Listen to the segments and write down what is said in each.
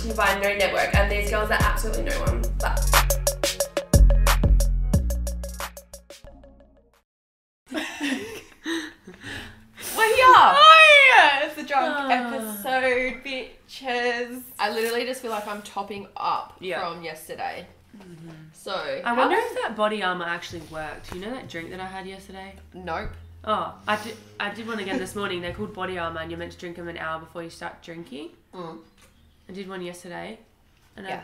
to you by no network, and these girls are absolutely no one. We're here! No! It's the drunk episode, bitches. I literally just feel like I'm topping up from yesterday. Mm-hmm. So I wonder if that body armor actually worked. You know that drink that I had yesterday? Nope. Oh, I did one again this morning. They're called body armor, and you're meant to drink them an hour before you start drinking. Mm. I did one yesterday, and I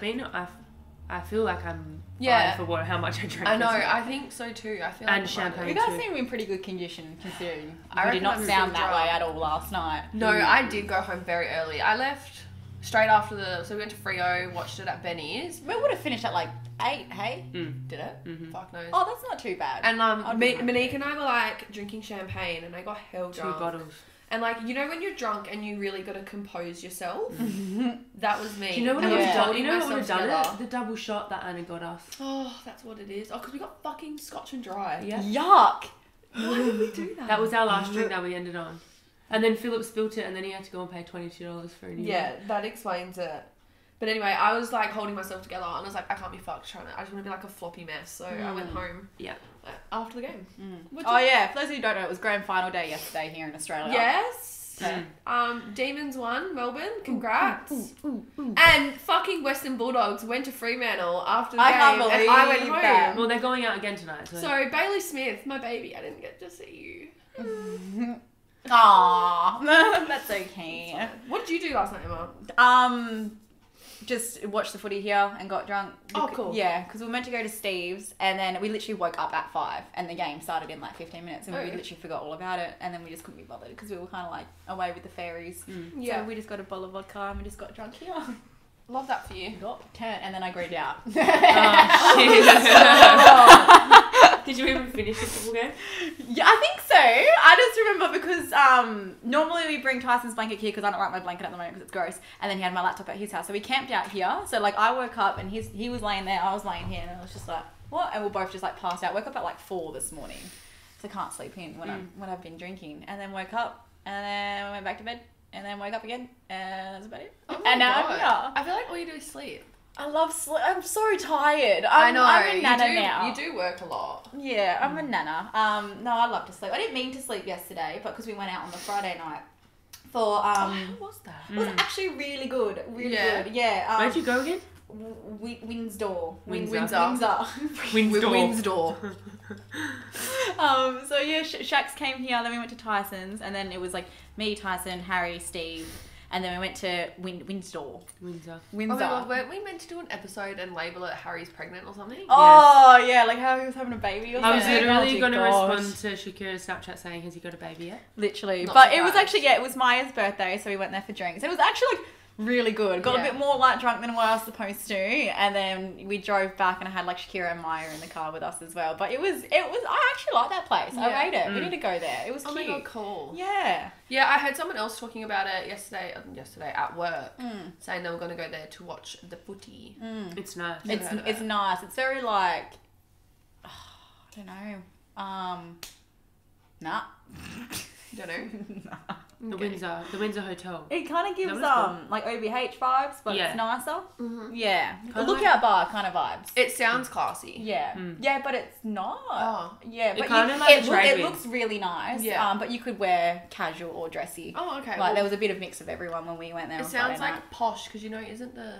feel like I'm fine for how much I drank. I know. I think so too. I feel and like champagne. You guys seem in pretty good condition considering. I did not sound that way at all last night. No, I did go home very early. I left straight after so we went to Freo, watched it at Benny's. We would have finished at like 8, hey? Mm. Did it? Mm-hmm. Fuck knows. Oh, that's not too bad. And Monique and I were like drinking champagne, and I got hell drunk. 2 bottles. And like, you know when you're drunk and you really got to compose yourself? That was me. Do you know what I would have done? You know what I would have done? The double shot that Anna got us. Oh, that's what it is. Oh, because we got fucking Scotch and Dry. Yeah. Yuck. Why did we do that? That was our last drink that we ended on. And then Philip spilt it, and then he had to go and pay $22 for it. Yeah, that explains it. But anyway, I was like holding myself together, and I was like, I can't be fucked trying to. I just want to be like a floppy mess. So I went home. Yeah. After the game. Mm. Oh yeah, for those who don't know, it was grand final day yesterday here in Australia. Yes. So. Demons won Melbourne, congrats. Ooh. And fucking Western Bulldogs went to Fremantle after the game. Can't believe and I went home. That. Well, they're going out again tonight. So Bailey Smith, my baby, I didn't get to see you. Aww, that's okay. That's what did you do last night, Emma? Just watched the footy here and got drunk. Oh, cool. Yeah, because we were meant to go to Steve's, and then we literally woke up at 5, and the game started in like 15 minutes, and we literally forgot all about it, and then we just couldn't be bothered because we were kind of like away with the fairies. Mm. Yeah. So we just got a bottle of vodka and we just got drunk here. Love that for you. Got turned, and then I greened out. Oh, shit. Did you even finish the football game? Yeah, I think so. I just remember because normally we bring Tyson's blanket here because I don't like my blanket at the moment because it's gross. And then he had my laptop at his house. So we camped out here. So like I woke up and he was laying there. I was laying here, and I was just like, what? And we both just like passed out. Woke up at like 4 this morning. So I can't sleep in when I've been drinking. And then woke up, and then went back to bed. And then wake up again, and that's about it. Oh my God. Now I feel like all you do is sleep. I love sleep. I'm so tired. I know. I'm a nana now. You do work a lot. Yeah, I'm a nana. No, I love to sleep. I didn't mean to sleep yesterday, but because we went out on the Friday night for how was that? It was actually really good. Really good. Yeah. Where'd you go again? Windsor. So yeah, Shax came here, then we went to Tyson's, and then it was like me, Tyson, Harry, Steve, and then we went to Windsor. Oh my God, weren't we meant to do an episode and label it Harry's pregnant or something? Oh yes. Yeah, like how he was having a baby or something. I was literally going to respond to Shakira's Snapchat saying, has he got a baby yet? Literally. Not but it was actually, it was Maya's birthday, so we went there for drinks. It was actually like really good. Got a bit more light drunk than what I was supposed to, and then we drove back, and I had like Shakira and Maya in the car with us as well. But it was. I actually like that place. Yeah. I rate it. Mm. We need to go there. It was cute. Oh my God, cool. Yeah. Yeah, I heard someone else talking about it yesterday at work, saying they were going to go there to watch the footy. Mm. It's nice. It's nice. It's very like, I don't know. Nah. Don't know. Nah. The okay. Windsor Hotel. It kind of gives like OBH vibes, but it's nicer. Mm-hmm. Yeah, a lookout bar kind of vibes. It sounds classy. Yeah, yeah, but it's not. Oh. Yeah, but it looks really nice. Yeah, but you could wear casual or dressy. Oh, okay. Like there was a bit of mix of everyone when we went there. It sounds like posh because isn't the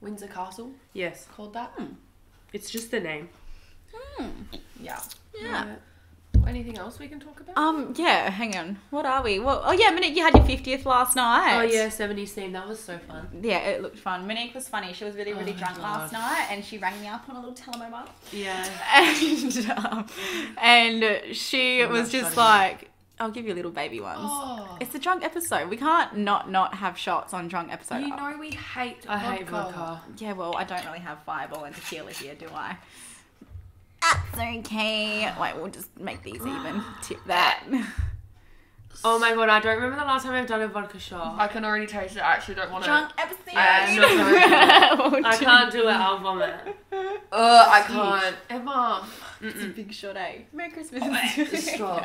Windsor Castle? Yes, called that. Mm. It's just the name. Mm. Yeah. Yeah. Anything else we can talk about? Yeah, hang on. What are we? Well, oh yeah, Monique, you had your 50th last night. Oh yeah, 70s theme. That was so fun. Yeah, it looked fun. Monique was funny. She was really, really drunk last night, and she rang me up on a little telemobile. Yeah. And she was just funny. Like, I'll give you little baby ones. Oh. It's a drunk episode. We can't not have shots on drunk episode. You know we hate vodka. I hate vodka. Yeah, well, I don't really have Fireball and tequila here, do I? That's okay. Wait, we'll just make these even. Tip that. Oh my God, I don't remember the last time I've done a vodka shot. I can already taste it. I actually don't want to. Drunk episode. I can't do it. I'll vomit. I can't. Emma. It's a big shot, eh? Merry Christmas. It's strong.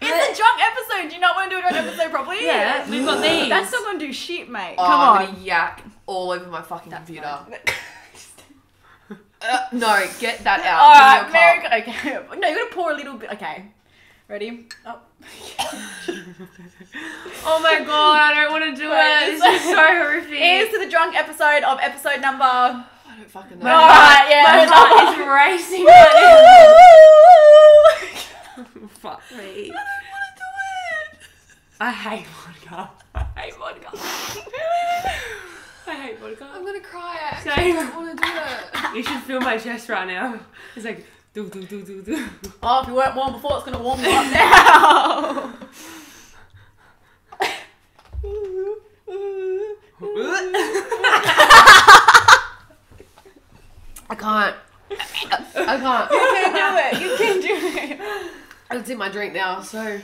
It's a drunk episode. Do you not want to do a drunk episode properly? Yeah, we've got these. That's not going to do shit, mate. Come on. I'm gonna yak. all over my fucking computer. No, get that out. All right, okay. No, you're gonna pour a little bit. Okay, ready? Oh. Oh my god, I don't want to do it. This is so horrific. Here's to the drunk episode of episode number. I don't fucking know. All right, yeah. My heart is racing. Fuck me. I don't want to do it. I hate vodka. I hate vodka. I hate vodka. I'm gonna cry. I don't want to do it. You should feel my chest right now. It's like do. Oh, if you weren't warm before, it's gonna warm you up now. I can't. You can do it. It's in my drink now, so.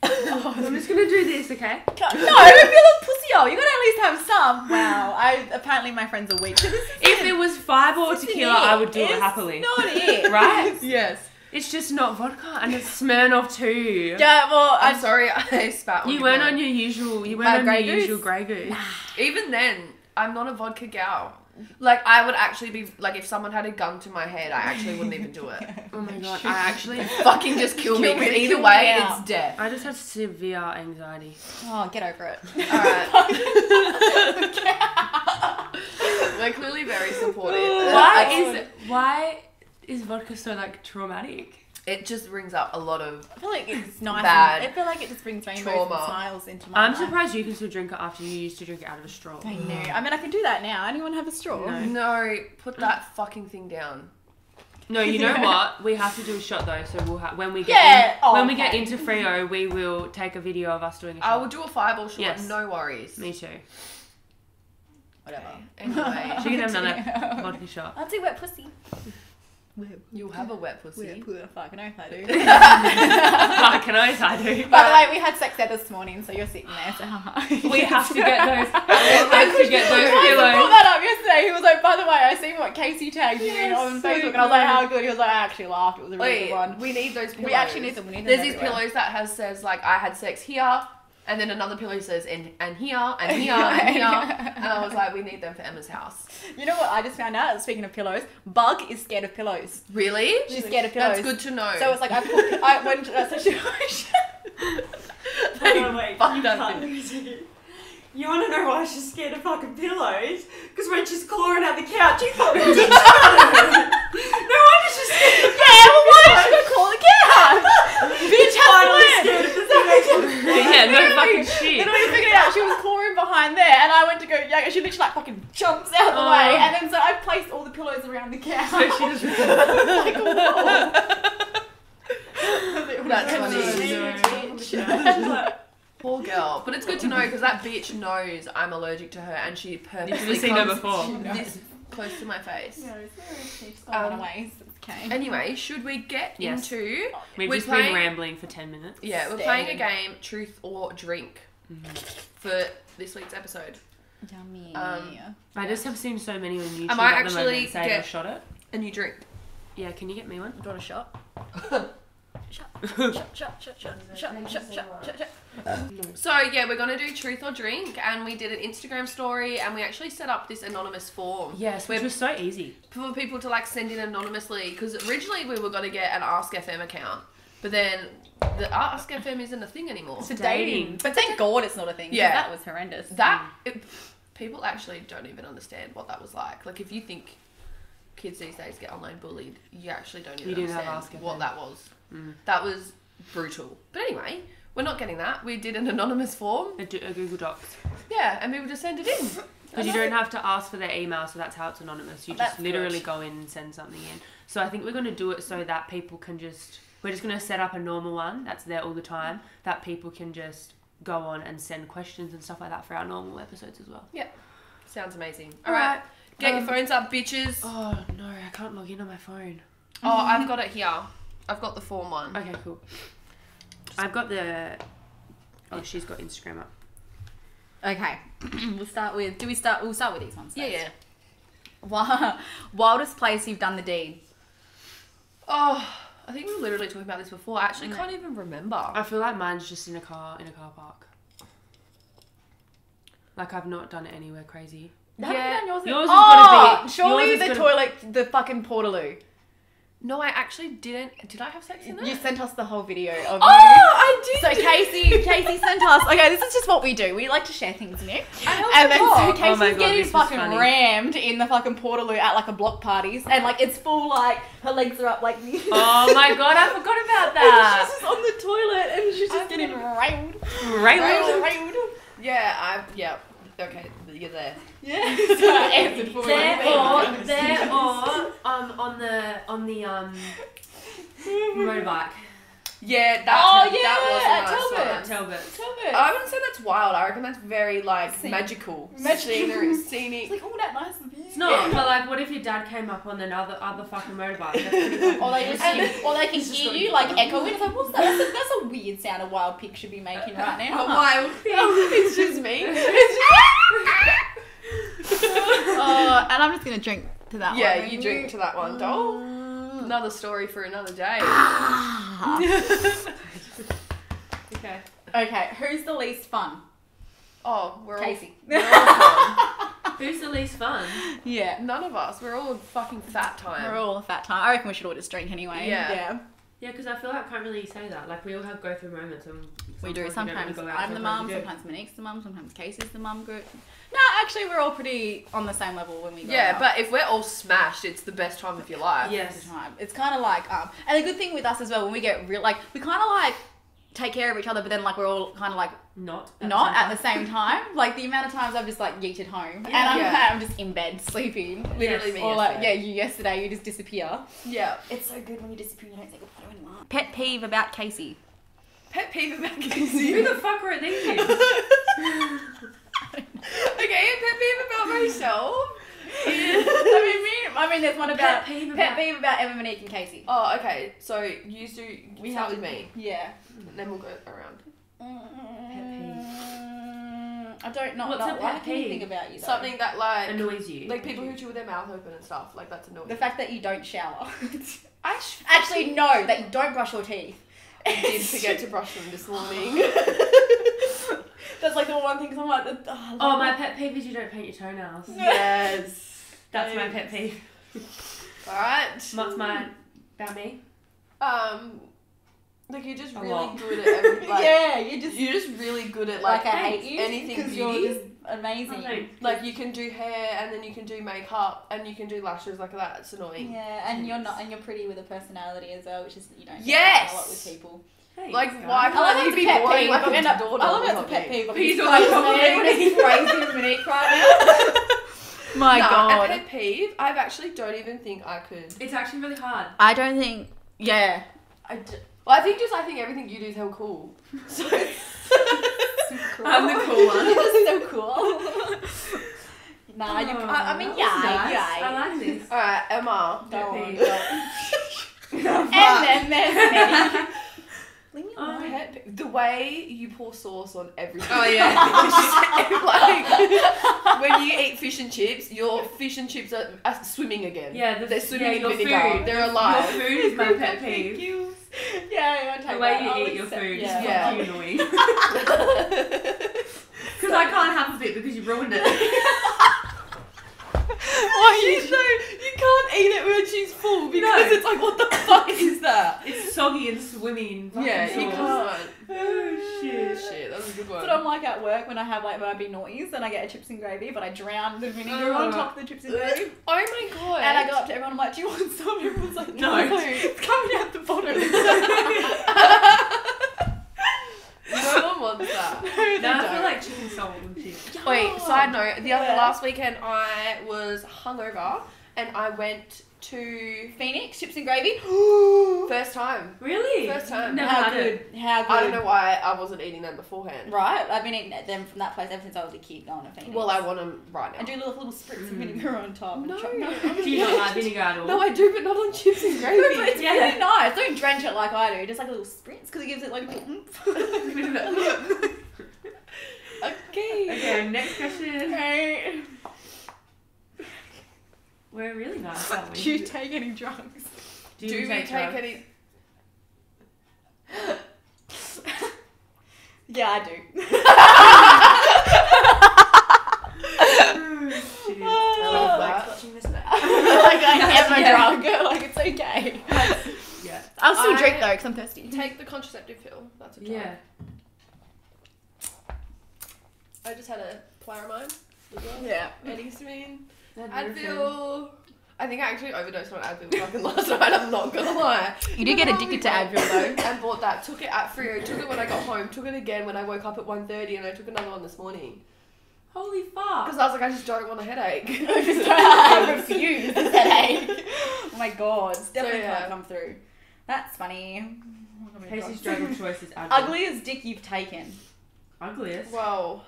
Oh, I'm just gonna do this, okay? No, don't be a little pussy hole. You gotta at least have some. Wow, apparently my friends are weak. If there was Fireball tequila, I would do it happily. Not it, right? Yes. It's just not vodka, and it's Smirnoff too. Yeah, well, I'm sorry, I spat on you. You weren't on your usual Grey Goose. Even then, I'm not a vodka gal. Like, I would actually be, like, if someone had a gun to my head, I actually wouldn't even do it. Oh my god, I actually fucking just kill me. Because either way, it's death. I just have severe anxiety. Oh, get over it. Alright. We're clearly very supportive. Why is vodka so, like, traumatic? It just brings up a lot of I feel like it's nice. I feel like it just brings rainbows and smiles into my life. I'm surprised you can still drink it after you used to drink it out of a straw. I know. I mean, I can do that now. Anyone have a straw? No, put that fucking thing down. No, you know what? We have to do a shot though. So we'll when we get into Freo, we will take a video of us doing a shot. I will do a Fireball shot. Yes. No worries. Me too. Whatever. Anyway, she can have another vodka shot. I'll do wet pussy. You'll have a wet pussy. Fucking oath I do. Fucking oath I do. By the way, we had sex there this morning, so you're sitting there. So we have to get those. We have to get those pillows. I brought that up yesterday. He was like, by the way, I seen what Casey tagged you on Facebook, and I was like, how good? He was like, I actually laughed. It was a really good one. We need those pillows. We actually need them. There's these pillows that says like, I had sex here. And then another pillow says, and here. And I was like, we need them for Emma's house. You know what I just found out? Speaking of pillows, Bug is scared of pillows. Really? She's scared of pillows. That's good to know. So it's like, You want to know why she's scared of fucking pillows? Because when she's clawing out the couch, you thought it was a No wonder she's scared of pillows. Yeah, well, why did she go claw the couch? Bitch, scared of the Yeah, no fucking shit. Then I figured out she was clawing behind there, and I went to go, yeah, she literally like fucking jumps out of the way. And then so I placed all the pillows around the couch. So she just like a wall. That's funny. She's like, poor girl. But it's good to know because that bitch knows I'm allergic to her and she purposely comes close to my face. No, she's gone away. Okay. Anyway, should we get into... We've just been rambling for 10 minutes. Yeah, we're playing a game, Truth or Drink, for this week's episode. Yummy. I just have seen so many on YouTube. I might actually get a new drink. Yeah, can you get me one? Do you want a shot? Shut. So yeah, we're gonna do Truth or Drink, and we did an Instagram story, and we actually set up this anonymous form. Yes, which was so easy for people to like send in anonymously, because originally we were gonna get an Ask FM account, but then the Ask FM isn't a thing anymore. It's a dating. But thank God it's not a thing. Yeah, that was horrendous. People actually don't even understand what that was like. Like if you think kids these days get online bullied, you actually don't even understand what that was. Mm. That was brutal. But anyway, we're not getting that. We did an anonymous form. A Google Docs. Yeah, and people just send it in. Because you don't have to ask for their email, so that's how it's anonymous. You just literally go in and send something in. So I think we're going to do it so that people can just... We're just going to set up a normal one that's there all the time, that people can just go on and send questions and stuff like that for our normal episodes as well. Yeah. Sounds amazing. All right. Get your phones up, bitches. Oh, no. I can't log in on my phone. Oh, I've got it here. I've got the form one. Okay, cool. I've got the... Oh, she's got Instagram up. Okay. We'll start with these ones first. Yeah. Wildest place you've done the deed? Oh, I think we were literally talking about this before. I actually can't even remember. I feel like mine's just in a car park. Like, I've not done it anywhere crazy. Yeah, yours has got to be... Surely the toilet, the fucking Portaloo. No, I actually didn't. Did I have sex in that? You sent us the whole video of you. Oh, I did. So Casey sent us. Okay, this is just what we do. We like to share things, Nick. And then so Casey's getting fucking rammed in the fucking Portaloo at like a block parties, and like it's full, like her legs are up like this. Oh my god, I forgot about that. And she's just on the toilet and she's just getting railed. Yeah, okay, you're there. Yeah. So I answered for you. There or on the motorbike. Yeah, that was Talbot. I wouldn't say that's wild. I reckon that's very like scenic. It's like all that nice view. It's not, but like, what if your dad came up on another fucking motorbike? Or they can hear you like echoing. It's like, what's that? That's a weird sound a wild pig should be making right now. A wild pig. It's just me. And I'm just gonna drink to that one. Yeah, you drink to that one, doll. Another story for another day. Okay, who's the least fun? Oh, we're Casey. All fun. Who's the least fun? Yeah. None of us. We're all fucking fat time. We're all a fat time. I reckon we should all just drink anyway. Yeah. Yeah, because I feel like I can't really say that. Like, we all have go-through moments. And we do. Sometimes I'm the mum, sometimes Monique's the mum, sometimes Casey's the mum group. No, actually, we're all pretty on the same level when we go out. But if we're all smashed, it's the best time of your life. Yes. It's kind of like... and the good thing with us as well, when we get real... Like, we kind of like take care of each other, but then like we're all kind of like... Not at the same time. Like, the amount of times I've just like yeeted home. Yeah. And I'm just in bed, sleeping. Literally me. Or like, yesterday, you just disappear. Yeah. It's so good when you disappear, you don't take a photo anymore. Pet peeve about Casey. Who the fuck were these? Okay, a pet peeve about myself. I mean, there's one about pet peeve about Emma, Monique, and Casey. Oh, okay. So you start with me. Yeah. And then we'll go around. Pet peeve. I don't know. What's a pet peeve? Anything about you though. Something that like annoys you. Like people who chew with their mouth open and stuff. Like, that's annoying. The fact that you don't shower. Actually, no. That you don't brush your teeth. I did forget to brush them this morning. That's like the one thing, because I'm like, my pet peeve is you don't paint your toenails. Yes. That's my pet peeve. Alright. What's mine? About me? Like, you're just really good at everything. Like, yeah, you're just really good at like I hate you, anything because you're just amazing. Like, you can do hair, and then you can do makeup, and you can do lashes like that. It's annoying. Yeah, and you're pretty with a personality as well, which is that you don't get a lot with people. Thanks, why can't you be boring? Like, I love it's a pet peeve. He's like, crazy Monique right now. My God. A pet peeve, I actually don't even think I could. It's actually really hard. I don't think, yeah. I think everything you do is hell cool. So, I'm the cool one. You're so cool. Nah, you're I like this. All right, Emma. Don't. The way you pour sauce on everything. Oh yeah. Like, when you eat fish and chips, your fish and chips are swimming again. Yeah, they're swimming in vinegar. Food. They're alive. Your food is my pet peeve. The way you eat your food is fucking annoying. Because I can't have a bit because you ruined it. You can't eat it when she's full because it's like, what the fuck is that? It's soggy and swimming. You can't. Oh shit, that was a good one. But I'm like at work when I have like Barbie noise and I get a chips and gravy, but I drown the vinegar on top of the chips and gravy. Oh my god! And I go up to everyone, I'm like, do you want some? Everyone's like, no, it's coming out the bottom. No one wants that. I feel like chicken salt and chips. Wait, side note, last weekend I was hungover and I went to Phoenix, chips and gravy. First time. Really? First time. Never had it. How good. I don't know why I wasn't eating them beforehand. Right? I've been eating them from that place ever since I was a kid going to Phoenix. Well, I want them right now. I do little spritz of vinegar on top. Do you not like vinegar at all? No, I do, but not on chips and gravy. But it's really nice. Don't drench it like I do. Just like a little spritz because it gives it like a bit. Okay, next question. Okay. We're really nice, aren't we? Do you take any drugs? Do we take any... Yeah, I do. like I am a drug. Like, it's okay. Yeah. I'll still drink though because I'm thirsty. Take the contraceptive pill. That's a drug. Yeah. I just had a Plaramine. Yeah. Antihistamine. Advil. I think I actually overdosed on Advil fucking last night, I'm not gonna lie. You did get addicted to Advil though. And bought that, took it at Freo, took it when I got home, took it again when I woke up at 1:30 and I took another one this morning. Holy fuck. Because I was like, I just don't want a headache. I just don't refuse this headache. Oh my god, it's definitely gonna come through. That's funny. Casey's drug of choice is Advil. Ugliest dick you've taken. Ugliest? Whoa.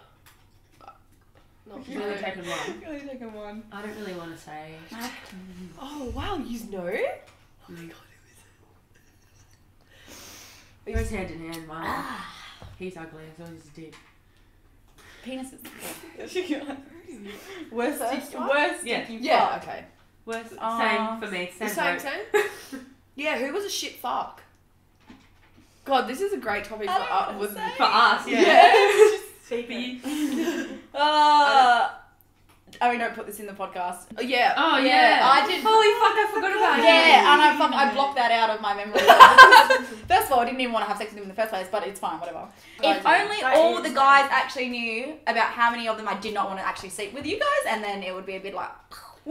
You've only taken one. You've only taken one. I don't really want to say. Oh, wow, you know? Oh my god, who is it? It goes hand in hand, Maya. Ah. He's ugly, so he's a dick. Penis is... Worst dick. Worst dick you've got. Yeah, okay. Worst. Same for me. Same. Yeah, who was a shit fuck? God, this is a great topic for us. For us, yeah. I mean, don't put this in the podcast. Yeah. Oh, yeah. I did. Holy fuck, I forgot about it. Yeah, and I blocked that out of my memory. First of all, I didn't even want to have sex with him in the first place, but it's fine, whatever. If only all the guys actually knew about how many of them I did not want to actually sleep with you guys, and then it would be a bit like...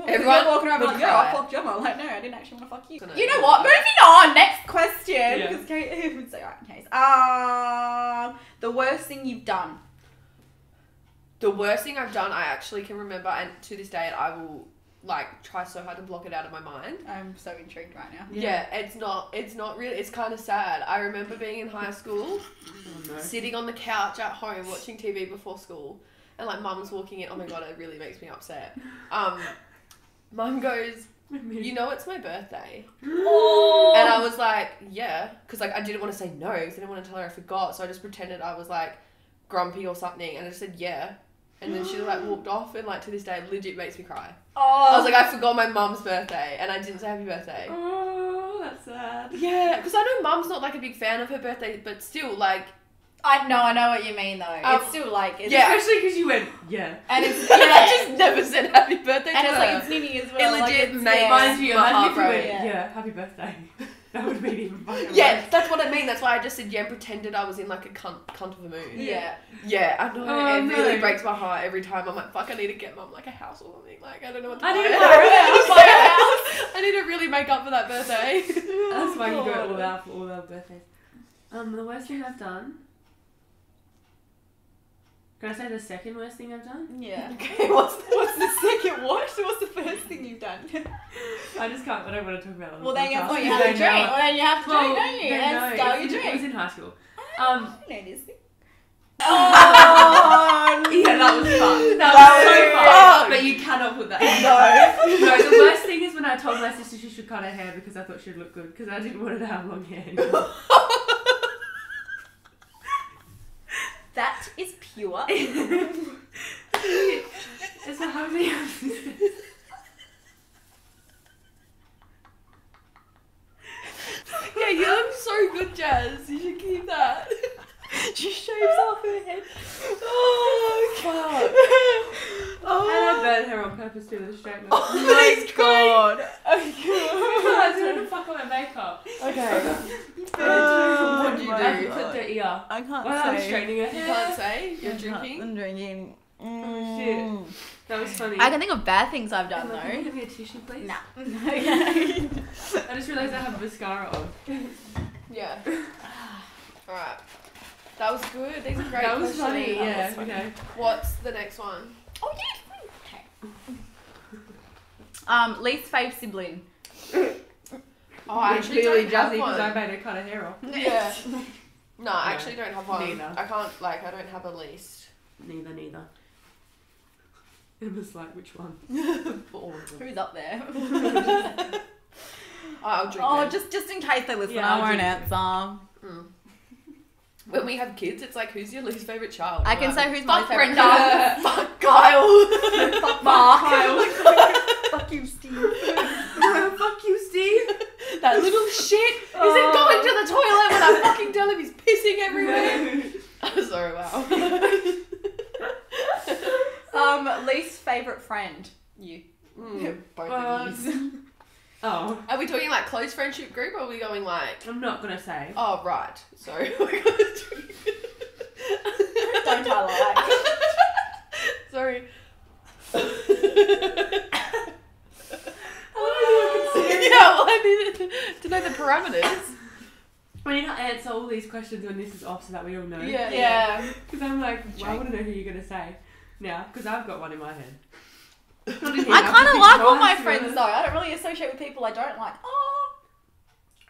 Everyone walking around like, yeah, I fucked Gemma. I'm like, no, I didn't actually want to fuck you. You know what? Moving on. Next question. Yeah. Because Kate would say, right, Case. The worst thing you've done. The worst thing I've done, I actually can remember, and to this day, I will, like, try so hard to block it out of my mind. I'm so intrigued right now. Yeah, it's not really, it's kind of sad. I remember being in high school, sitting on the couch at home, watching TV before school, and, like, mum was walking in. Oh, my God, it really makes me upset. Mum goes, you know it's my birthday. Oh. And I was like, yeah, because, like, I didn't want to say no, because I didn't want to tell her I forgot, so I just pretended I was, like, grumpy or something, and I just said, yeah. And then she like walked off, and like to this day, legit makes me cry. Oh. I was like, I forgot my mum's birthday, and I didn't say happy birthday. Oh, that's sad. Yeah, because I know mum's not like a big fan of her birthday, but still like. I know what you mean though. It's still like. It's especially because you went and it's I just never said happy birthday. And it's like it's Nini as well. It legit reminds you. Imagine if you went, happy birthday. That would be even fucking worse. That's what I mean. That's why I just said and pretended I was in like a cunt of a mood. Yeah. Yeah, I know. It really breaks my heart every time. I'm like, fuck, I need to get mum like a house or something. Like, I don't know what to do. I need to buy a house. I need to really make up for that birthday. That's why you go all out for all our birthdays. The worst thing I've done. Can I say the second worst thing I've done? Yeah. Okay, what's the second what? What's the first thing you've done? I don't want to talk about it. Well, then you have to drink. Well, then you have to drink, don't you? And start your drink. It was in high school. I know this thing. Oh! Yeah, that was fun. That was so fun. But you cannot put that in. No, the worst thing is when I told my sister she should cut her hair because I thought she'd look good because I didn't want her to have long hair anymore. That is pure. It's a homely sister. Yeah, you look so good, Jazz. You should keep that. She shaves off her head. Oh, fuck. Oh. And I burn her on purpose to the straight. Oh, my God. I was trying to fuck on her makeup. Okay. What do you do? I clipped her ear. I can't say. I was straightening her hair. You can't say? You're drinking? I'm drinking. Oh, shit. That was funny. I can think of bad things I've done, though. Can you give me a tissue, please? Nah. Okay. I just realised I have mascara on. Yeah. All right. That was good. These are great. That was funny. Yeah. Was okay. What's the next one? Oh yeah. Okay. Least fave sibling. I actually don't have one. Because I made her cut her hair off. Yeah. No, I actually don't have one. Neither. I can't. Like, I don't have a least. Neither. It was like, which one? Who's up there? I'll drink. Oh, then. just in case they listen, I won't answer. When we have kids, it's like, who's your least favourite child? I can say who's my favourite child. Fuck Kyle. Fuck Mark. Fuck you, Steve. Fuck you, Steve. That little shit. Is it going to the toilet when I fucking tell him he's pissing everywhere? I'm sorry, wow. Least favourite friend. You. Both of these. Oh. Are we talking like close friendship group or are we going like... I'm not going to say. Oh, right. So we're going to Don't tell a Sorry. I needed to know the parameters. I mean, I answer all these questions when this is off so that we all know. Yeah. Because I'm like, well, I want to know who you're going to say now because I've got one in my head. I kind of like all my friends though. I don't really associate with people I don't like. Oh.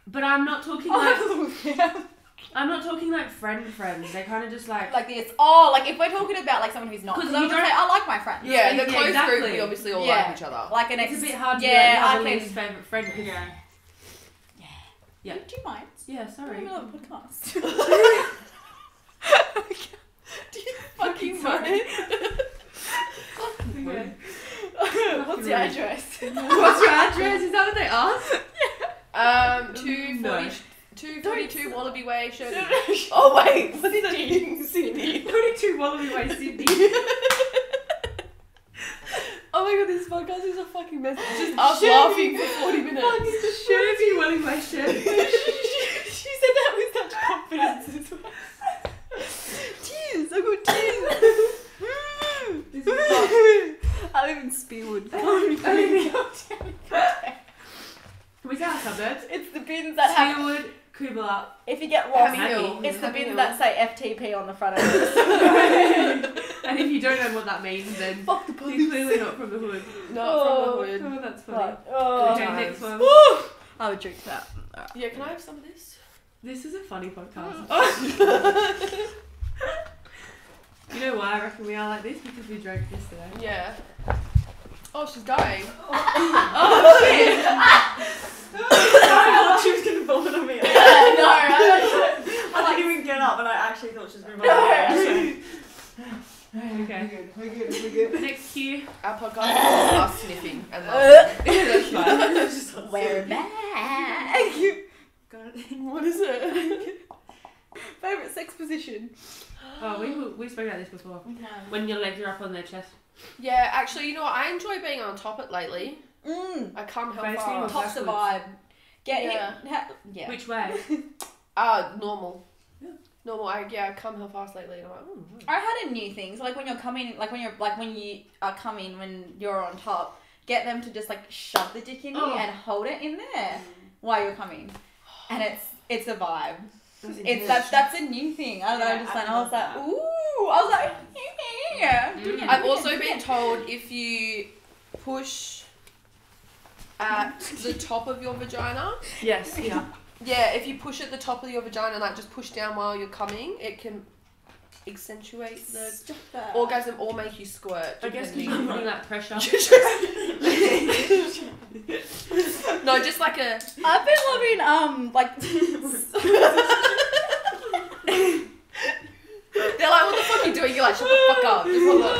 But I'm not talking like... Yeah. I'm not talking like friends. They're kind of just like... Like this. Oh, like if we're talking about like someone who's not... Because I'm going to say, I like my friends. Yeah, the close group, we obviously all like each other. Like an ex... It's a bit hard to do like least favourite friend. Yeah. Do you mind? Yeah, sorry. I'm in the middle of a podcast. Do you fucking mind? Okay. What's your address? What's your address? Is that what they asked? Yeah. 242 Wallaby Way, Shirley. Oh, wait. What is it? Sydney. 42 Wallaby Way, Sydney. Oh my god, this podcast is a fucking mess. Just us laughing for 40 minutes. Shirley Wallaby Way, Shirley. She said that with such confidence as well. Tears. I got tears. This is I live in Spearwood. We say our suburbs. It's the bins that have... Spearwood, Kubla. If you get lost, it's the bins that say FTP on the front of it. And if you don't know what that means, then fuck the police. You're clearly not from the hood. Not from the hood. Oh, that's funny. Next one. I would drink that. Right. Yeah, can I have some of this? This is a funny podcast. Oh. You know why I reckon we are like this? Because we drank yesterday. Yeah. Oh, she's dying. Oh, shit. I thought she was going to vomit on me. Yeah, no, I didn't even get up, and I actually thought she was going to vomit on me. Okay. We're good. Next cue. Our podcast is us sniffing. And that's fine. Just we're back. What is it? Favourite sex position. Oh, we spoke about this before. No. When your legs are up on their chest. Yeah, actually, you know what? I enjoy being on top it lately. I can't help it. Top's the vibe. Get hit. Which way? Normal. Yeah. Normal. I come hell fast lately. And I'm like, right. I had a new thing. So, like when you're coming, when you're on top, get them to just like shove the dick in you and hold it in there while you're coming, and it's a vibe. That's a new thing. I don't know. I was like, I've also been told if you push at the top of your vagina. Yes. Yeah. Yeah. If you push at the top of your vagina and like just push down while you're coming, it can accentuate the orgasm or make you squirt. I guess because you're putting that pressure. No, just like a... I've been loving, like... They're like, what the fuck are you doing? You're like, shut the fuck up. Just hold on.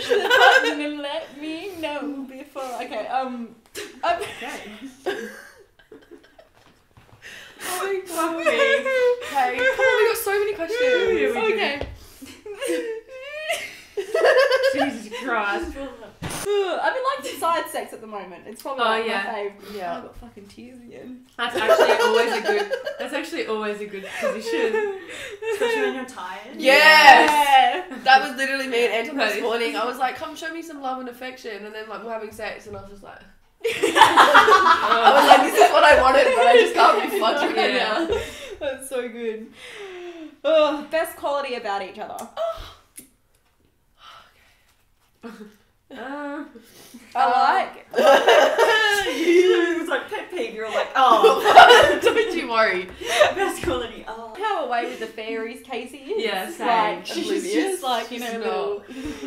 Shut the button and let me know before... Okay, Okay. Oh my god. Okay. Oh, we got so many questions. Okay. Jesus Christ. I've been liking side sex at the moment. It's probably my fave. Yeah. I've got fucking tears again. That's actually always a good position. Especially when you're tired. Yes. Yeah. That was literally me and Anton this morning. I was like, come show me some love and affection, and then like we're having sex, and I was just like. I was like, this is what I wanted, but I just can't be fucked right now. That's so good. Oh, best quality about each other. It was like pet peeve. You were like, don't you worry. Best quality. Oh. How away with the fairies, Casey? Yeah, same. Like, she's just like, you know, little,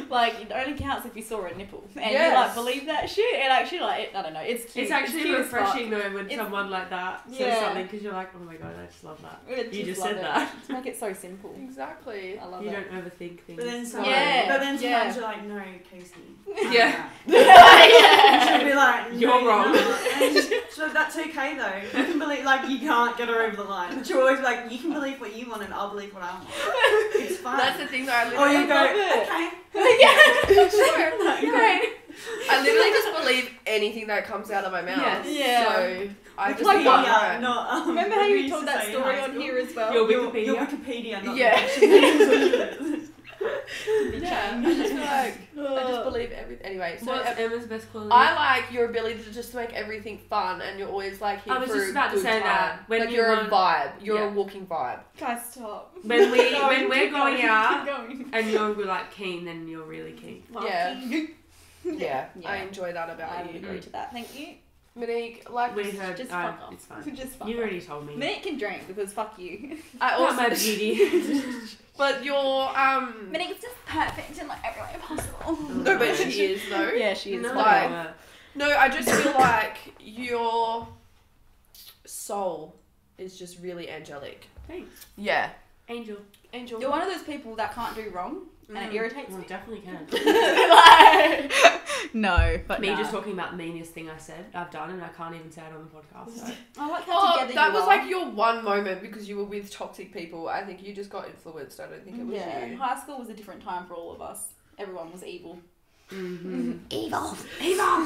like it only counts if you saw a nipple, and you like believe that shit. And actually, like, I don't know, it's cute. It's actually refreshing though when someone like that says something because you're like, oh my god, I just love that. You just said that. Just make it so simple. Exactly. I love it. You don't overthink things. But then sometimes you're like, no, Casey. Yeah. You should be like, you're wrong. So that's okay though. You can believe, like, you can't get her over the line. But you're always like, you can believe what you want and I'll believe what I want. It's fine. That's the thing that I love. Okay. Yeah. Sure. Okay. I literally just believe anything that comes out of my mouth. Yeah. So I just like remember how you told that story on here as well? Your Wikipedia, not yeah, I just believe everything. Anyway, so what's Emma's best quality? I like your ability to just make everything fun, and you're always like here for a good time. I was just about to say that. When like you're a vibe, you're a walking vibe. Guys, stop. When we when we're going out and you're like keen, then you're really keen. Well, yeah, I enjoy that about you. I would agree to that. Thank you. Monique, like, we heard, just fuck off. It's fine. Just fuck you already told me. Monique can drink because fuck you. I also my beauty. But your Monique's just perfect in like every way possible. No, but she is though. Yeah, she is. I just feel like your soul is just really angelic. Thanks. Yeah. Angel. You're one of those people that can't do wrong. And it irritates me. Definitely can. Just talking about the meanest thing I said, I've done, and I can't even say it on the podcast. So. I like that together. That was like your one moment because you were with toxic people. I think you just got influenced. I don't think it was you. High school was a different time for all of us. Everyone was evil. Mm-hmm. Evil. All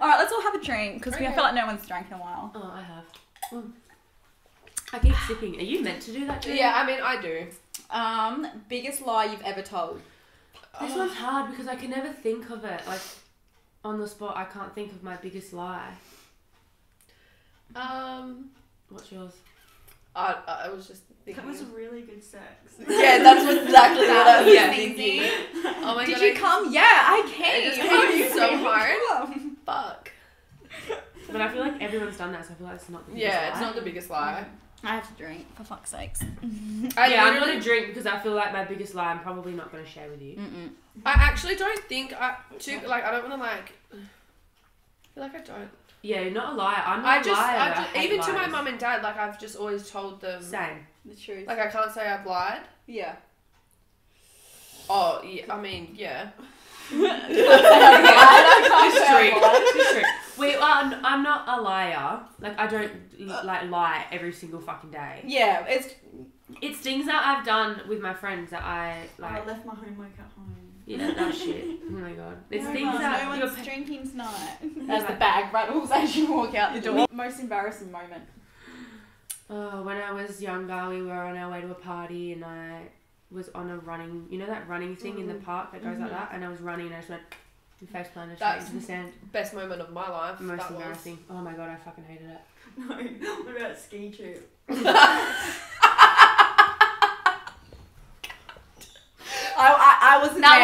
right, let's all have a drink because I feel like no one's drank in a while. Oh, I have. Mm. I keep sipping. Are you meant to do that too? Yeah, I mean, I do. Biggest lie you've ever told? This one's hard because I can never think of it. Like, on the spot, I can't think of my biggest lie. What's yours? I was just thinking. That was really good sex. Yeah, that's exactly what I was thinking. Oh my God. Did you come? Yeah, I came. It just came so hard. Fuck. But I feel like everyone's done that, so I feel like it's not the biggest lie. Yeah, it's not the biggest lie. I have to drink, for fuck's sakes. I'm going to drink because I feel like my biggest lie I'm probably not going to share with you. Mm-mm. I actually don't think I don't want to I feel like I don't. Yeah, you're not a liar. I'm not a liar. Even liars. To my mum and dad, like I've just always told them. Same. The truth. Like I can't say I've lied. Yeah. Oh, yeah, I mean, yeah. Just true. Wait, I'm not a liar. Like I don't lie every single fucking day. Yeah, it's things that I've done with my friends that I like. I left my homework at home. Yeah, that shit. Oh my God. It's things that no one's drinking tonight. As the bag rattles as you walk out the door. Most embarrassing moment. When I was younger, we were on our way to a party and I was on a running, you know that running thing in the park that goes like that, and I was running and I just went face planted straight into the sand. Best moment of my life. Most embarrassing. Oh my God, I fucking hated it. No, what about ski trip? I wasn't That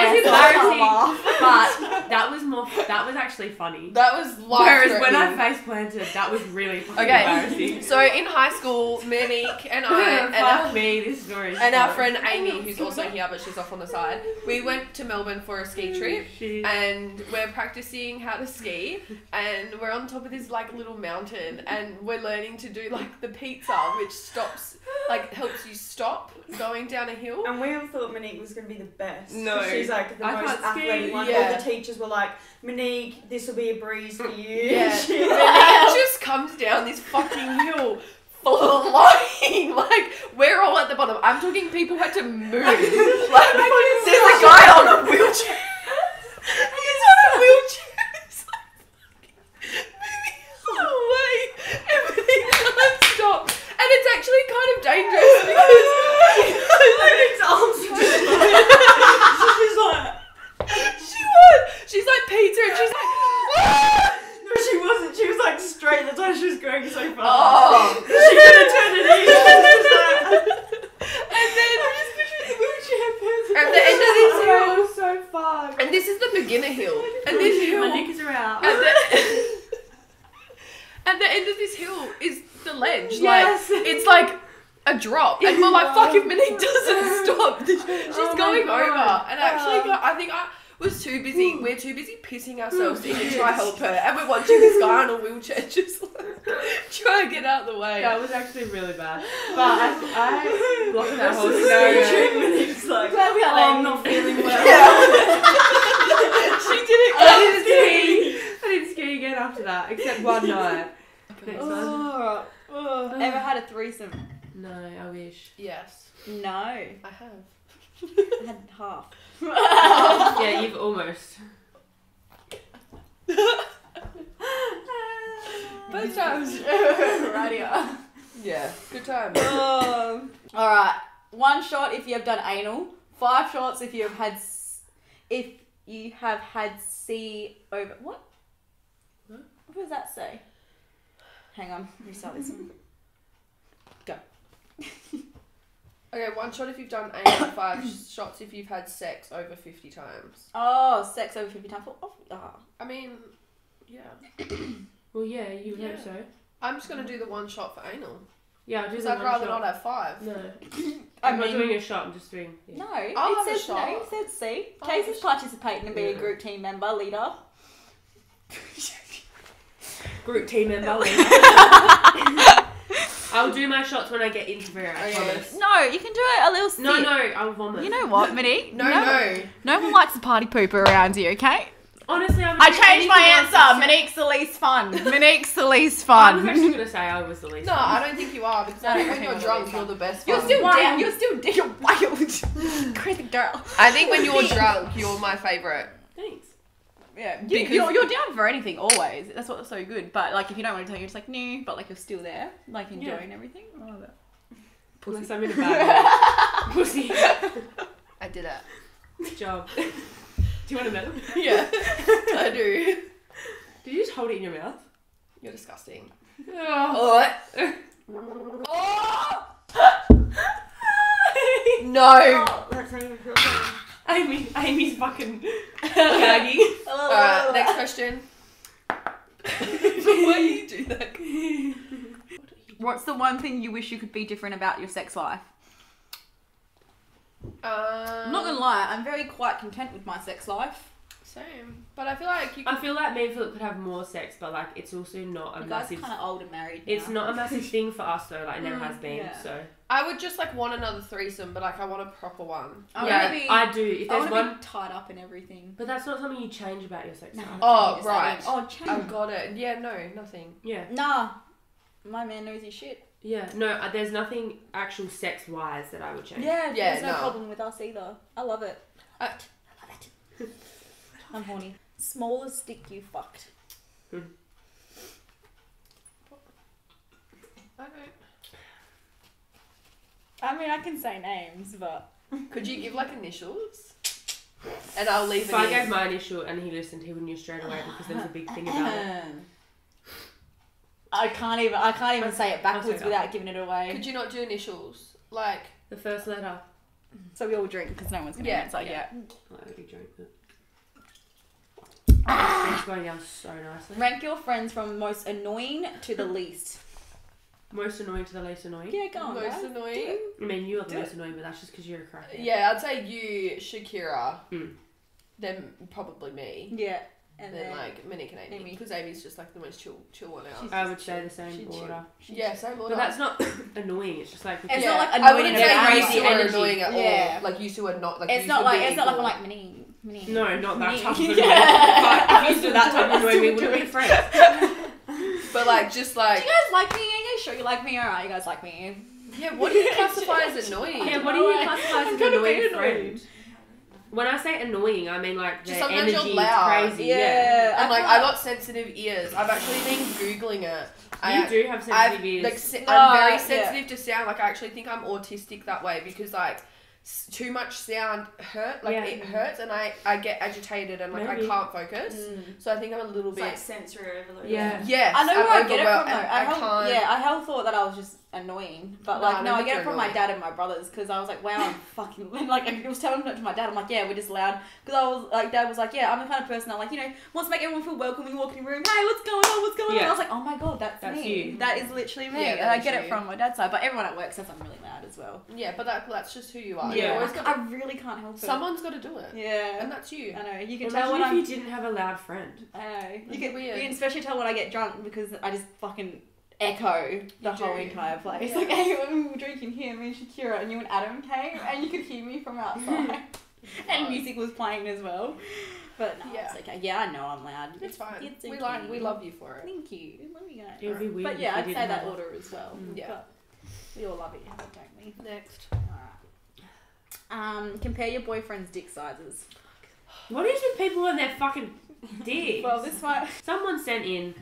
was embarrassing, but that was actually funny. That was life. Whereas when I face planted, that was really fucking embarrassing. So in high school, Monique and I and our friend Amy, who's also here but she's off on the side, we went to Melbourne for a ski trip and we're practicing how to ski and we're on top of this like little mountain and we're learning to do like the pizza which helps you stop going down a hill. And we all thought Monique was going to be the best. No. She's like the most athletic one. Yeah. All the teachers were like, Monique, this will be a breeze for you. Yeah. Monique just comes down this fucking hill flying. Like, we're all at the bottom. I'm talking people had to move. Like, there's a guy on a wheelchair. He's on a wheelchair. He's like, away. Everything can't stop. And it's actually kind of dangerous because like his arms she's like Peter and she's like no she wasn't, she was like straight, that's why she was going so fast. Oh. She could have turned it in. And then I just pictured the wheelchair person at the end of this hill. It was so fun. And this is the beginner hill. And this hill my knickers are out. At the end of this hill is the ledge. Yes. Like it's like a drop. And we're like, fuck, if Monique doesn't stop. She's going over. And I think I was too busy. We're too busy pissing ourselves in to try help her. And we're watching this guy on a wheelchair just like try to get out of the way. That was actually really bad. But I blocked that whole scenario. Monique's like, I'm not feeling well. Yeah. She didn't go ski. I didn't ski again after that, except one night. Ever had a threesome? No, I wish. Yes. No. I have. I had half. Yeah, you've almost. Good times. Right here. Yeah, good time. All right. 1 shot if you have done anal. 5 shots if you have had C over. What? What? What does that say? Hang on. Restart this one. Go. Okay, 1 shot if you've done anal, 5 shots if you've had sex over 50 times. Oh, sex over 50 times. Oh. I mean, yeah. Well, yeah, you would hope so. I'm just going to do the 1 shot for anal. Yeah, I'll do the 1 shot. Because I'd rather not have 5. No. I'm not doing a shot, I'm just doing... Yeah. No, I'll have a shot. No, it said C. Casey's participating and being a group team member, leader. Group team member, leader. I'll do my shots when I get into Freo, I promise. No, you can do it a little sip. No, I'll vomit. You know what, Minnie? No. No one likes a party pooper around you, okay? Honestly, I changed my answer. Monique's the least fun. Monique's the least fun. I was actually going to say I was the least fun. No, I don't think you are. Because when you're drunk, you're the best fun. You're wild. Crazy girl. I think when you're drunk, you're my favourite. Thanks. Yeah, you're down for anything always. That's what's so good. But like, if you don't want to tell, you're just like, no. But like, you're still there, like enjoying everything. I love that. Pussy. Unless I'm in a bad way. Pussy. I did it. Good job. Do you want a medal? Yeah, I do. Did you just hold it in your mouth? You're disgusting. Oh. Oh. No. Oh. Amy's fucking gagging. All right, next question. Why you do that? What's the one thing you wish you could be different about your sex life? I'm not gonna lie, I'm very quite content with my sex life. Same, but I feel like me and Philip could have more sex, but like it's also not a massive. You guys are kind of old and married now. It's not a massive thing for us though. Like it never has been. Yeah. So I would just like want another threesome, but like I want a proper one. I do. If there's one tied up in everything, but that's not something you change about your sex life. Oh right. Oh change. I got it. Yeah. No. Nothing. Yeah. Nah. My man knows his shit. Yeah, no, there's nothing actual sex-wise that I would change. Yeah, there's no problem with us either. I love it. I love it. I'm horny. Smallest dick you fucked. Hmm. I mean, I can say names, but... Could you give, like, initials? And I'll leave it. If I gave my initial and he listened, he would knew straight away because there was a big thing about it. I can't even say it backwards without giving it away. Could you not do initials? Like the first letter. So we all drink because no one's gonna answer yet. I already drank it. It's going down so nicely. Rank your friends from most annoying to the least. Most annoying to the least annoying? Yeah, go on. Most annoying? I mean, you are the most annoying, but that's just because you're a crackhead. Yeah, I'd say you, Shakira, then probably me. Yeah. And then like Monique and Amy, because Amy's just like the most chill one out. I would say the same order. Yeah, same order. But that's not annoying. It's just like it's not like annoying. I wouldn't say crazy or annoying at all. Like you two are not like. It's not like I'm like Monique. No, not that type of annoying. If you do that type of annoying, we wouldn't be friends. But like, just like. Do you guys like me? Are you sure you like me? Alright, you guys like me. Yeah. What do you classify as annoying? Yeah. What do you classify as an annoying friend? When I say annoying, I mean like their energy is crazy. Yeah. And like I got sensitive ears. I've actually been Googling it. You do have sensitive ears. Like, I'm very sensitive to sound. Like I actually think I'm autistic that way because like too much sound hurt. Like it hurts and I get agitated and like I can't focus. So I think I'm a little bit... like sensory overload. Yeah. Yes. I know where I get it from though. I hell thought that I was just... annoying, but like no, I get it from my dad and my brothers because I was like, wow, I'm fucking like I was telling it to my dad. I'm like, yeah, we're just loud because I was like, dad was like, yeah, I'm the kind of person I like, you know, wants to make everyone feel welcome when you walk in the room. Hey, what's going on? What's going on? I was like, oh my god, that's me. You. That is literally me, and I get it from my dad's side. But everyone at work says I'm really loud as well. Yeah, but that's just who you are. Yeah, I really can't help it. Someone's got to do it. Yeah, and that's you. I know you can tell when I didn't have a loud friend. I know you can especially tell when I get drunk because I just fucking. Echo the whole entire place. Yeah. Like, hey, we were drinking here, me and Shakira, and you and Adam came, and you could hear me from outside. And music was playing as well. But no, it's okay. Yeah, I know I'm loud. It's fine. It's okay. We love you for it. Thank you. We love you guys. It would be weird. But yeah, I'd say that order as well. Yeah. But we all love you, don't we? Next. Alright. Compare your boyfriend's dick sizes. What is with people and their fucking Dicks. Well, this one. Someone sent in,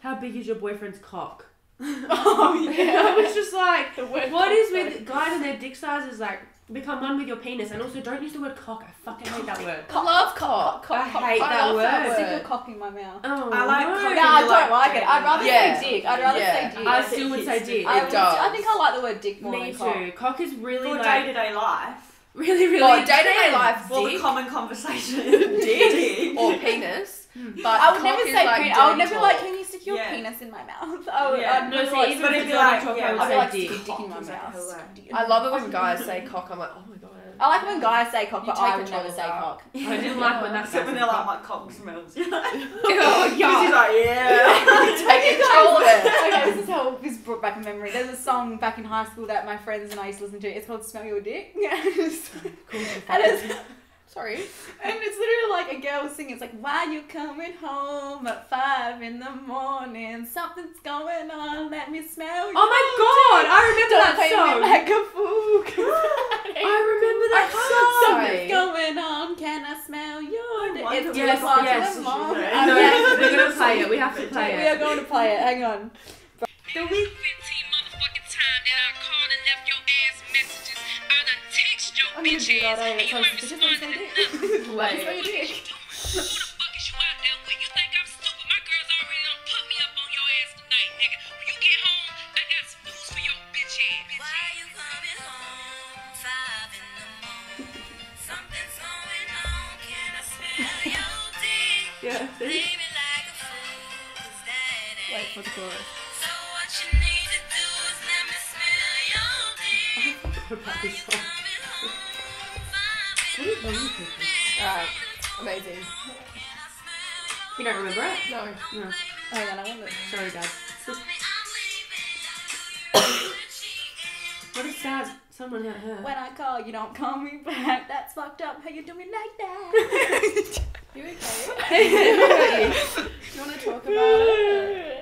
how big is your boyfriend's cock? Oh, yeah. I was just like, what is with guys and their dick sizes? Like, become one with your penis. And also, don't use the word cock. I fucking hate that word. I love cock. I hate that word. I stick your cock in my mouth. Oh, I like cock. No, I don't like it. I'd rather say dick. I'd rather say dick. I still would say dick. I think I like the word dick more than cock. Me too. Cock is really like... for day-to-day life. Really, really. Well, day-to-day life, for the common conversation. Dick. Or penis. But I would never say penis. I would never like, can you stick your penis in my mouth? I'd never say, but if you like, I'd be like, dick in my mouth. I love it when guys say cock. I'm like, oh my god. I like when guys say cock, but I would never say cock. I didn't like when that's when they're like, my cock smells. Oh, yeah. She's like, yeah. Take control of it. Okay, this is how this brought back a memory. There's a song back in high school that my friends and I used to listen to. It's called Smell Your Dick. Sorry. And it's literally like a girl singing. It's like, why you coming home at 5 in the morning? Something's going on. Let me smell you. Oh my god! I remember that song. Like a fool. I remember that song. Something's going on. Can I smell your dick? Yes. We're gonna play it. We have to play it. We are going to play it. Hang on. The week. Oh my god, it sounds such a funny thing. Like, who the fuck is you out there with? You think I'm stupid? My girls already done put me up on your ass tonight, nigga. When you get home, I got some booze for your bitch ass. Why you coming home 5 in the morning? Something's going on, can I smell your dick? Yeah, baby like a fool, cause that ain't. Wait for the chorus. So what you need to do is let me smell your dick. Why you coming? Alright, amazing. You don't remember it? No. Hang on, I want it. Sorry, Dad. What if Dad, someone hurt her? When I call, you don't call me back. That's fucked up. How you do me like that? You okay? You want to talk about it?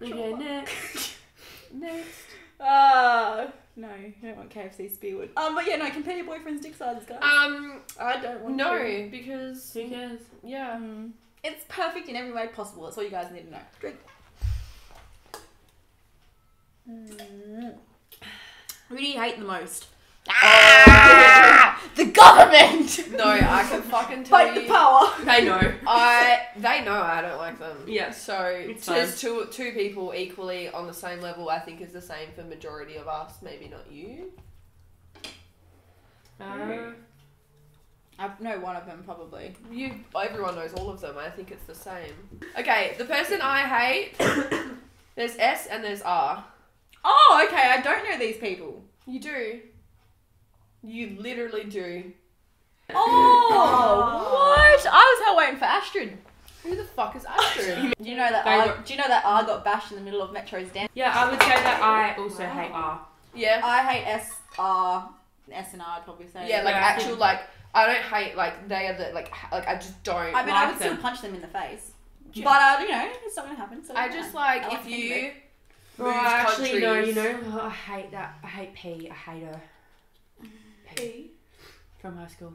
Okay, next. No, you don't want KFC Spearwood. But yeah, no, compare your boyfriend's dick sizes, guys. I don't want to. No, because... who cares? Yeah. It's perfect in every way possible. That's all you guys need to know. Drink. Who do you hate the most? The government! No, I can fucking tell you. Fight the power. They know. They know I don't like them. Yeah. So there's two people equally on the same level. I think is the same for majority of us. Maybe not you. I know one of them probably. Everyone knows all of them. I think it's the same. Okay, the person I hate. There's S and there's R. Oh, okay. I don't know these people. You do. You literally do. Oh, what? I was hell waiting for Astrid. Who the fuck is Astrid? Do you know that R got bashed in the middle of Metro's dance? Yeah, I would say that I also hate R. Yeah. I hate S, R, S and R, I'd probably say. Yeah, like actual, like, I don't hate, like, they are the, like I just don't like them. I mean, I would still punch them in the face. But, you know, it's not going to happen. So I just, like, if you... Well, actually, no, you know, I hate that. I hate P. I hate her. P. From high school.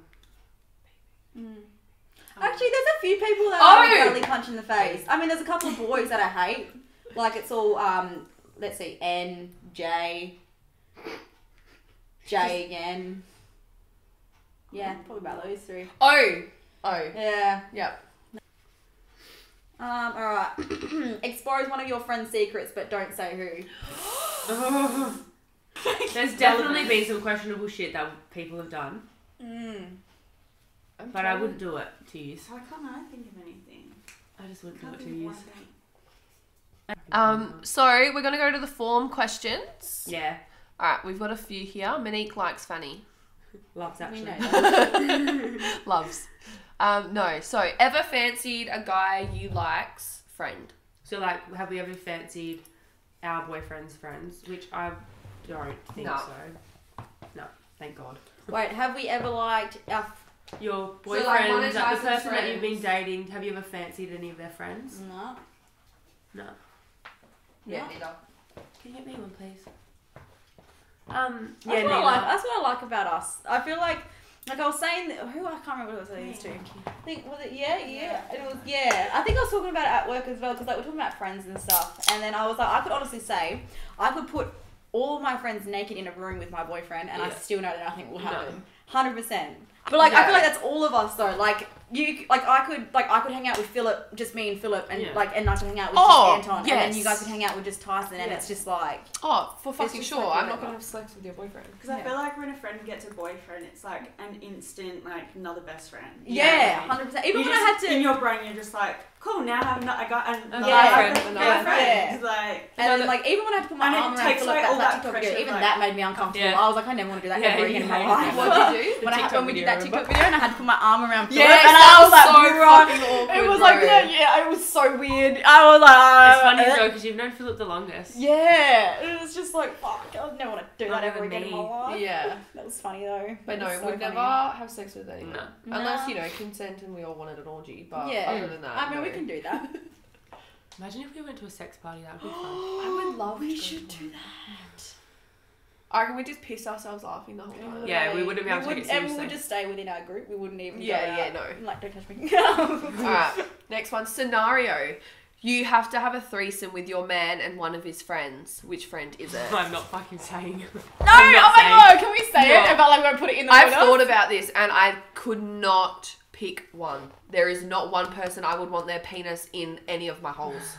Actually, there's a few people that I really punch in the face. I mean, there's a couple of boys that I hate. Like, it's all, let's see, N, J, J again. Yeah, probably about those three. O. Yeah. Yep. Alright. Expose one of your friend's secrets, but don't say who. There's definitely been some questionable shit that people have done. But I wouldn't do it to you. Why can't I think of anything? I just wouldn't do it to you. So we're going to go to the form questions. Yeah. Alright, we've got a few here. Monique likes Fanny. Loves, actually. Loves. No, so ever fancied a guy you like's friend? So, like, have we ever fancied our boyfriend's friends? Which I... don't think so. No, thank God. Wait, have we ever liked your boyfriend? So like the person that you've been dating, have you ever fancied any of their friends? No. No. Yeah, neither. Can you get me one, please? Yeah, that's what I like about us. I feel like Like I was saying, I can't remember what I was saying this to. I think, was it, yeah. It was, yeah. I think I was talking about it at work as well, because like we're talking about friends and stuff. And then I was like, I could honestly say, I could put all of my friends naked in a room with my boyfriend, and I still know that nothing will happen. No. 100%. But like, I feel like that's all of us though. Like you, I could hang out with Philip, just me and Philip, and like, and I could hang out with just Anton, and then you guys could hang out with just Tyson, and it's just like, for fucking sure, like, I'm not gonna have sex with your boyfriend. Because I feel like when a friend gets a boyfriend, it's like an instant, like another best friend. Yeah, 100%. Even when I had to, in your brain, you're just like, cool, now I have another friend. Like, and then like, even when I had to put my arm around Philip, even that made me uncomfortable. I was like, I never want to do that ever again in my life. What did you do? When we did that TikTok video, and I had to put my arm around Philip, and I was like, so awkward, it was like, it was so weird. I was like, it's funny though, because you've known Philip the longest. Yeah, it was just like, fuck, I'll never want to do that ever again in my life. Yeah, that was funny though. But no, we'd never have sex with anyone unless, you know, consent and we all wanted an orgy. But other than that, I mean, we can do that. Imagine if we went to a sex party. That would be fun. I would love. We should do that. I reckon we just piss ourselves laughing the whole time. Yeah, we wouldn't be able to take it seriously. And we would just stay within our group. We wouldn't even go out. No. Like, don't touch me. Alright, next one. Scenario. You have to have a threesome with your man and one of his friends. Which friend is it? I'm not fucking saying. No! Oh my god, can we say it? But like, we won't put it in the I've thought about this and I could not pick one. There is not one person I would want their penis in any of my holes.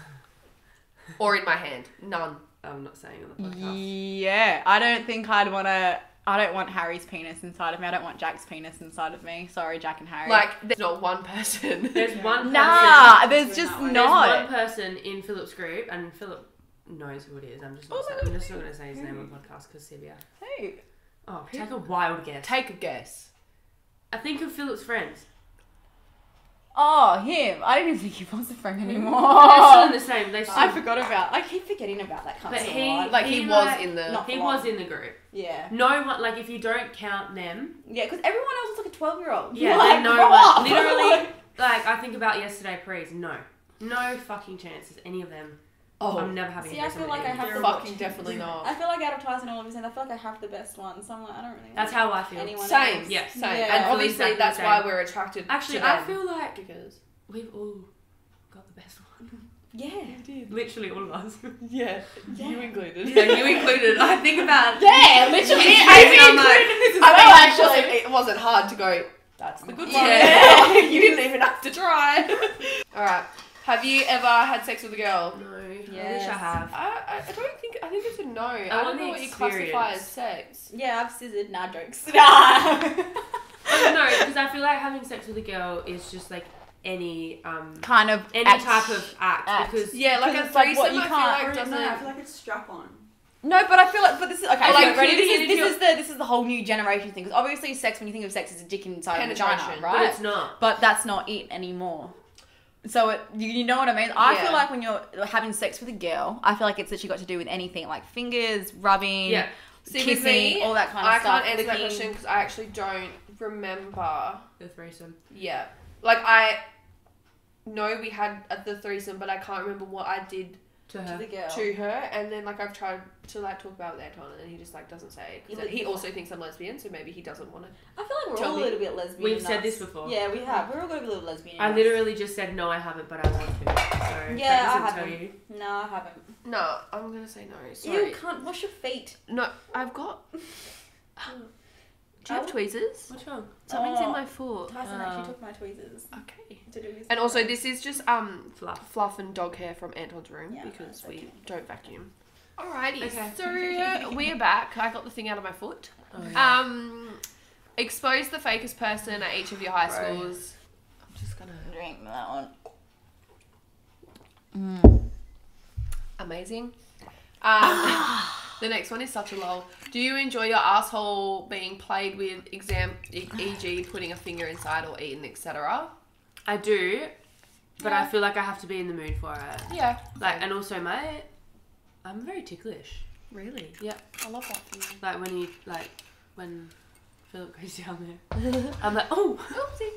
Or in my hand. None. I'm not saying on the podcast. Yeah, I don't think I'd want to. I don't want Harry's penis inside of me. I don't want Jack's penis inside of me. Sorry, Jack and Harry. Like, there's not one person. There's one person. Nah, there's just not. There's one person in Philip's group, and Philip knows who it is. I'm just not going to say his name on the podcast because CBR. Who? Oh, take a wild guess. Take a guess. I think of Philip's friends. Oh, him. I didn't even think he was a friend anymore. They're still in the same. I forgot about... I keep forgetting about that kind of stuff. Like, he was in the group. Yeah. No one... Like, if you don't count them... Yeah, because everyone else is like a 12-year-old. Yeah, like, no one... Literally, like, I think about yesterday, please. No. No fucking chances, any of them. Oh. I'm never having a threesome. See, I feel like I have the... Fucking definitely not. I feel like out of Tyson and all of his, I feel like I have the best one. So I'm like, I don't really... That's how I feel. Same. Yeah, same. Yeah. And obviously that's why we're attracted to them. I feel like... Because we've all got the best one. Yeah. We did. Literally all of us. Yeah. You included. Yeah, you included. I think about... Yeah, literally. Amy included in this as well. I know, actually. It wasn't hard to go, that's the good one. Yeah. You didn't even have to try. All right. Have you ever had sex with a girl? No. Yes. I wish I have. I don't think... I think it's a no. I don't know what you classify as sex. Yeah, I've scissored. Nah, jokes. Nah. No, because I feel like having sex with a girl is just like any... kind of Any type of act. Because, yeah, like a threesome, like, I feel like it's strap-on. No, but I feel like... But this is... Okay, like, ready? This is the whole new generation thing. Because obviously sex, when you think of sex, is a dick inside a vagina, right? But it's not. But that's not it anymore. So you know what I mean? I feel like when you're having sex with a girl, I feel like it's literally got to do with anything like fingers, rubbing, kissing, all that kind of stuff. I can't answer that question because I actually don't remember the threesome. Yeah, like I know we had the threesome, but I can't remember what I did to her, and then like I've tried to like talk about it with Anton, and he just like doesn't say it. He also thinks I'm lesbian, so maybe he doesn't want to. I feel like we're all a little bit lesbian. We've said this before. Yeah, we have. We're all going to be a little lesbian. I literally just said no, I haven't, but I want to. So yeah, I haven't. No, I haven't. No, I'm gonna say no. Sorry. You can't wash your feet. No, I've got. Do you have tweezers? What's wrong? Something's in my foot. Tyson actually took my tweezers. Okay. To do his and also, this is just fluff and dog hair from Anton's room because we don't vacuum. Alrighty. Okay. So we're back. I got the thing out of my foot. Oh, yeah. Expose the fakest person at each of your high schools. I'm just gonna drink that one. Amazing. The next one is such a lol. Do you enjoy your asshole being played with, e.g. putting a finger inside or eaten, etc.? I do, but I feel like I have to be in the mood for it. Yeah. Like, and also I'm very ticklish. Really? Yeah. I love that thing. Like when Philip goes down there, I'm like, oh, oopsie.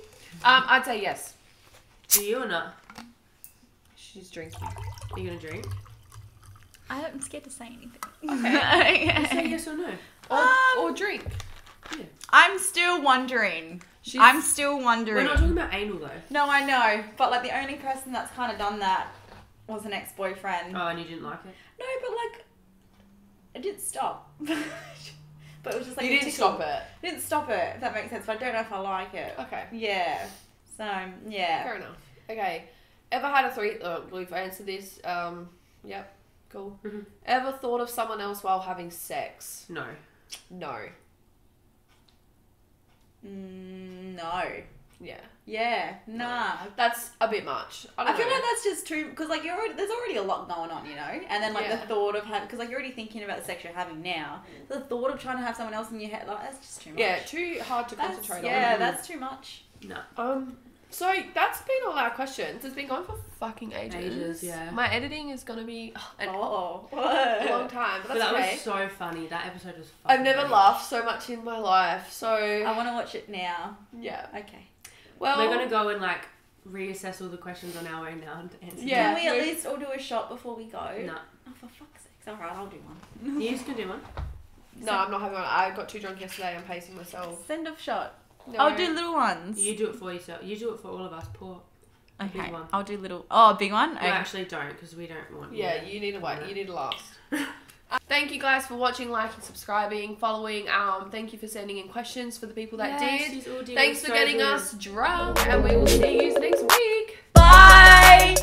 I'd say yes. Do you or not? She's drinking. Are you gonna drink? I'm scared to say anything. Okay. Say yes or no. Or drink. Yeah. I'm still wondering. I'm still wondering. We're not talking about anal, though. No, I know. But, like, the only person that's kind of done that was an ex-boyfriend. Oh, and you didn't like it? No, but, like, I didn't stop. But it was just, like, you didn't stop it. I didn't stop it, if that makes sense. But I don't know if I like it. Okay. Yeah. So, yeah. Fair enough. Okay. Ever had a three... Oh, we've answered this. Yep. Cool. Mm-hmm. Ever thought of someone else while having sex? No. No. No. Yeah. Yeah. Nah. That's a bit much. I feel like that's just too... Because, like, there's already a lot going on, you know? And then, like, the thought of having... Because, like, you're already thinking about the sex you're having now. So the thought of trying to have someone else in your head, like, that's just too much. Yeah, too hard to concentrate on. Yeah, that's too much. No. So, that's been all our questions. It's been going for fucking ages. Yeah. My editing is going to be a long time. But that was so funny. That episode was fucking I've never laughed so much in my life. So... I want to watch it now. Yeah. Okay. Well... We're going to go and, like, reassess all the questions on our own now and answer them. Can we at least all do a shot before we go? No. Oh, for fuck's sake. All right, I'll do one. You can do one. No, I'm not having one. I got too drunk yesterday. I'm pacing myself. Send off shot. No. I'll do little ones. You do it for yourself. You do it for all of us. Pour. Okay. Big one. I'll do little. Oh, big one? Okay. We actually don't because we don't want. Yeah, you need a wait. You need a last. Thank you guys for watching, liking, subscribing, following. Thank you for sending in questions for the people that did. Thanks for getting us drunk, and we will see you next week. Bye.